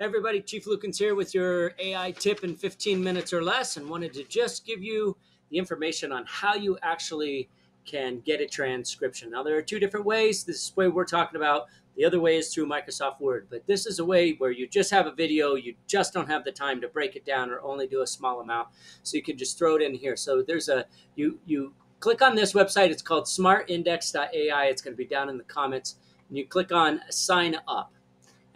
Hey everybody, Chief Lukens here with your AI tip in 15 minutes or less, and wanted to just give you the information on how you actually can get a transcription. Now there are two different ways. This is the way we're talking about. The other way is through Microsoft Word, but this is a way where you just have a video, you just don't have the time to break it down or only do a small amount, so you can just throw it in here. So there's a, you click on this website, it's called SmartIndex.ai, it's going to be down in the comments, and you click on sign up.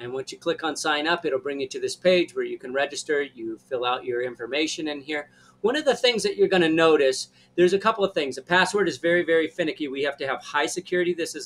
And once you click on sign up, it'll bring you to this page where you can register. You fill out your information in here. One of the things that you're going to notice, there's a couple of things. The password is very, very finicky. We have to have high security. This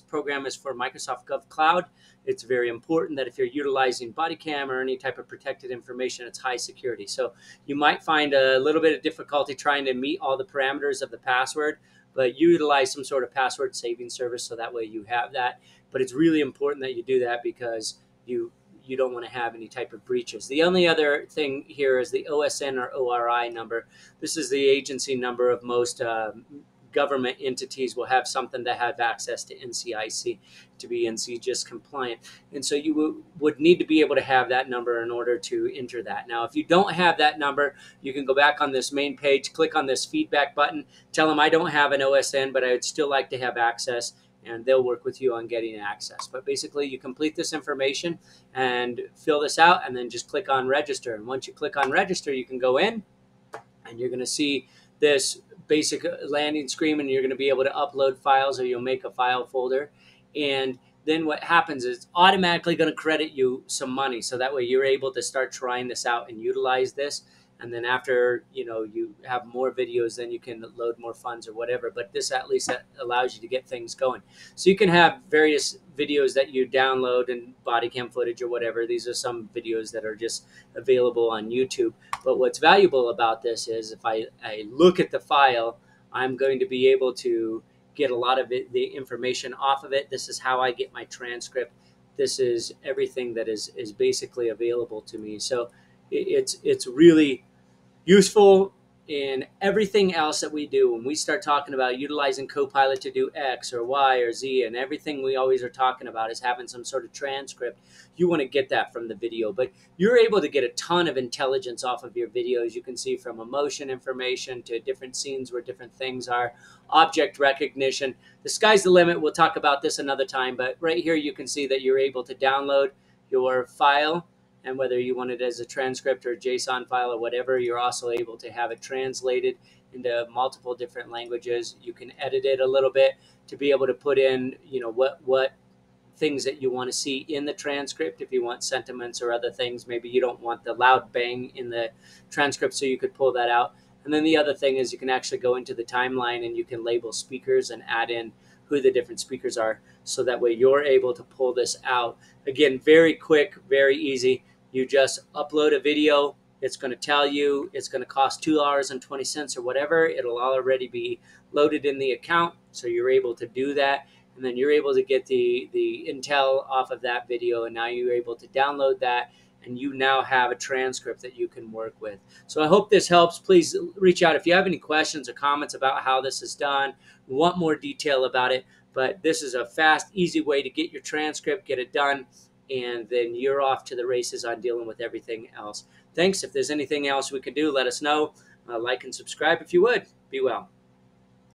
program is for Microsoft GovCloud. It's very important that if you're utilizing body cam or any type of protected information, it's high security. So you might find a little bit of difficulty trying to meet all the parameters of the password, but utilize some sort of password saving service so that way you have that. But it's really important that you do that because you don't want to have any type of breaches. The only other thing here is the OSN or ORI number. This is the agency number of most government entities will have something that have access to NCIC to be NCGIS compliant. And so you would need to be able to have that number in order to enter that. Now, if you don't have that number, you can go back on this main page, click on this feedback button, tell them I don't have an OSN, but I would still like to have access, and they'll work with you on getting access. But basically, you complete this information and fill this out, and then just click on register. And once you click on register, you can go in, and you're going to see this basic landing screen, and you're going to be able to upload files, or you'll make a file folder. And then what happens is it's automatically going to credit you some money, so that way you're able to start trying this out and utilize this. And then after, you have more videos, then you can load more funds or whatever. But this at least allows you to get things going. So you can have various videos that you download and body cam footage or whatever. These are some videos that are just available on YouTube. But what's valuable about this is if I look at the file, I'm going to be able to get a lot of the information off of it. This is how I get my transcript. This is everything that is basically available to me. So it's really useful in everything else that we do. When we start talking about utilizing Copilot to do X or Y or Z, and everything we always are talking about is having some sort of transcript, you want to get that from the video. But you're able to get a ton of intelligence off of your videos. You can see from emotion information to different scenes where different things are, object recognition. The sky's the limit. We'll talk about this another time. But right here, you can see that you're able to download your file, and whether you want it as a transcript or a JSON file or whatever, you're also able to have it translated into multiple different languages. You can edit it a little bit to be able to put in, what things that you want to see in the transcript. If you want sentiments or other things, maybe you don't want the loud bang in the transcript, so you could pull that out. And then the other thing is you can actually go into the timeline and you can label speakers and add in who the different speakers are, so that way you're able to pull this out. Again, very quick, very easy. You just upload a video. It's going to tell you it's going to cost $2.20 or whatever. It'll already be loaded in the account, so you're able to do that. And then you're able to get the intel off of that video, and now you're able to download that, and you now have a transcript that you can work with. So I hope this helps. Please reach out if you have any questions or comments about how this is done. We want more detail about it, but this is a fast, easy way to get your transcript, get it done, and then you're off to the races on dealing with everything else. Thanks. If there's anything else we can do, let us know. Like and subscribe if you would. Be well.